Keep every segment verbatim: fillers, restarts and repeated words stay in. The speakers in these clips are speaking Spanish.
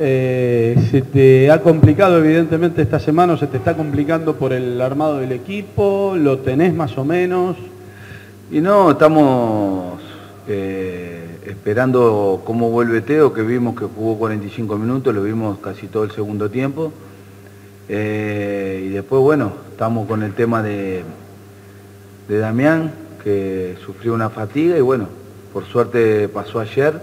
Eh, se te ha complicado evidentemente esta semana, o se te está complicando por el armado del equipo, lo tenés más o menos. Y no, estamos eh, esperando cómo vuelve Teo, que vimos que jugó cuarenta y cinco minutos, lo vimos casi todo el segundo tiempo. Eh, y después, bueno, estamos con el tema de, de Damián, que sufrió una fatiga y bueno, por suerte pasó ayer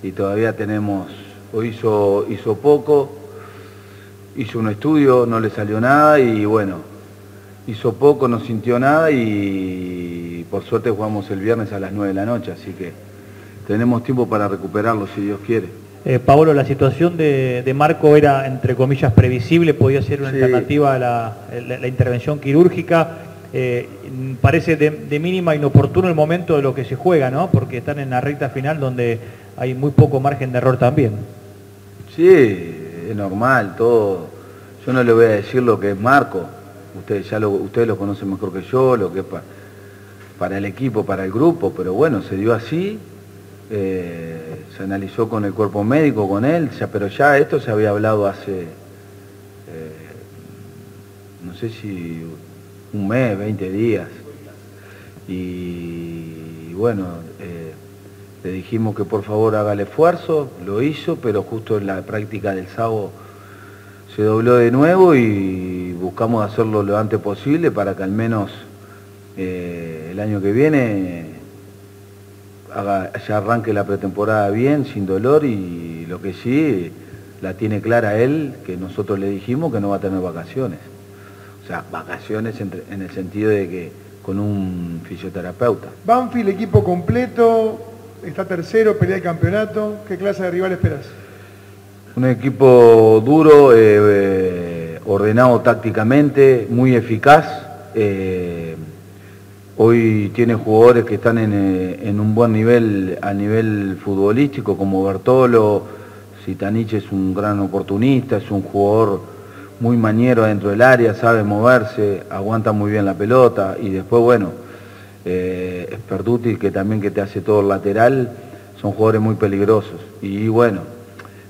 y todavía tenemos... O hizo, hizo poco, hizo un estudio, no le salió nada y bueno, hizo poco, no sintió nada y por suerte jugamos el viernes a las nueve de la noche, así que tenemos tiempo para recuperarlo si Dios quiere. Eh, Paolo, la situación de, de Marco era, entre comillas, previsible, podía ser una sí. alternativa a la, la, la intervención quirúrgica. Eh, parece de, de mínima inoportuno el momento de lo que se juega, ¿no? Porque están en la recta final donde hay muy poco margen de error también. Sí, es normal, todo. Yo no le voy a decir lo que es Marco, ustedes ya lo, ustedes lo conocen mejor que yo, lo que es pa, para el equipo, para el grupo, pero bueno, se dio así, eh, se analizó con el cuerpo médico, con él, ya, pero ya esto se había hablado hace, eh, no sé si un mes, veinte días, y, y bueno... Eh, le dijimos que por favor haga el esfuerzo, lo hizo, pero justo en la práctica del sábado se dobló de nuevo y buscamos hacerlo lo antes posible para que al menos eh, el año que viene haga, ya arranque la pretemporada bien, sin dolor, y lo que sí la tiene clara él, que nosotros le dijimos que no va a tener vacaciones. O sea, vacaciones entre, en el sentido de que con un fisioterapeuta. Banfield, equipo completo... Está tercero, pelea de campeonato. ¿Qué clase de rival esperas? Un equipo duro, eh, eh, ordenado tácticamente, muy eficaz. Eh, hoy tiene jugadores que están en, eh, en un buen nivel a nivel futbolístico, como Bertolo. Zitanich es un gran oportunista, es un jugador muy maniero dentro del área, sabe moverse, aguanta muy bien la pelota y después, bueno... Eh, es Perduti, que también que te hace todo el lateral, son jugadores muy peligrosos y bueno,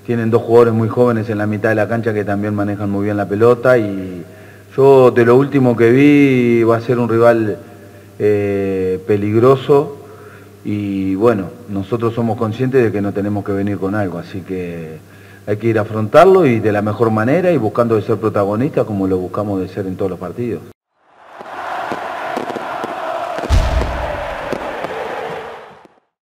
tienen dos jugadores muy jóvenes en la mitad de la cancha que también manejan muy bien la pelota y yo de lo último que vi va a ser un rival eh, peligroso y bueno, nosotros somos conscientes de que no tenemos que venir con algo, así que hay que ir a afrontarlo y de la mejor manera y buscando de ser protagonista como lo buscamos de ser en todos los partidos.